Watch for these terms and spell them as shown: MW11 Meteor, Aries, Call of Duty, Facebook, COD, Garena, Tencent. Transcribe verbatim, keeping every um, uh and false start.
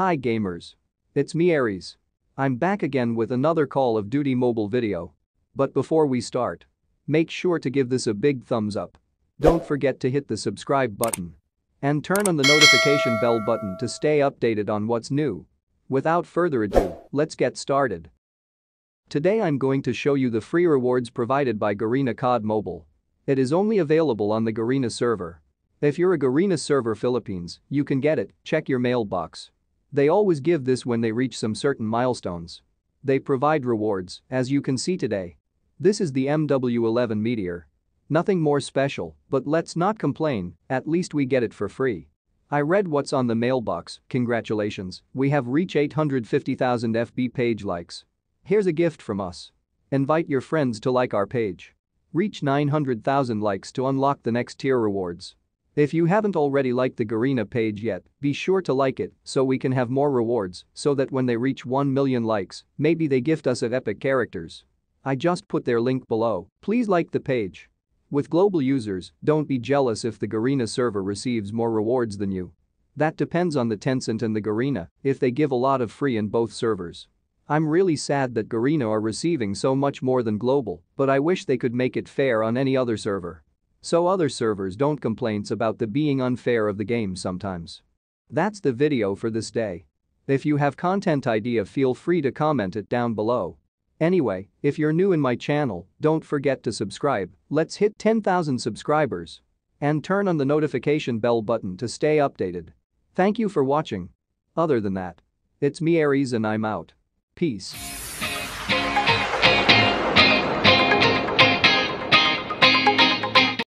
Hi gamers. It's me Aries. I'm back again with another Call of Duty mobile video. But before we start, make sure to give this a big thumbs up. Don't forget to hit the subscribe button. And turn on the notification bell button to stay updated on what's new. Without further ado, let's get started. Today I'm going to show you the free rewards provided by Garena C O D Mobile. It is only available on the Garena server. If you're a Garena server Philippines, you can get it, check your mailbox. They always give this when they reach some certain milestones. They provide rewards, as you can see today. This is the M W eleven Meteor. Nothing more special, but let's not complain, at least we get it for free. I read what's on the mailbox, congratulations, we have reached eight hundred fifty thousand F B page likes. Here's a gift from us. Invite your friends to like our page. Reach nine hundred thousand likes to unlock the next tier rewards. If you haven't already liked the Garena page yet, be sure to like it so we can have more rewards so that when they reach one million likes, maybe they gift us an epic characters. I just put their link below, please like the page. With global users, don't be jealous if the Garena server receives more rewards than you. That depends on the Tencent and the Garena, if they give a lot of free in both servers. I'm really sad that Garena are receiving so much more than global, but I wish they could make it fair on any other server. So other servers don't complaints about the being unfair of the game sometimes. That's the video for this day. If you have content idea, feel free to comment it down below. Anyway, if you're new in my channel, don't forget to subscribe, let's hit ten thousand subscribers. And turn on the notification bell button to stay updated. Thank you for watching. Other than that, it's me Aries and I'm out. Peace.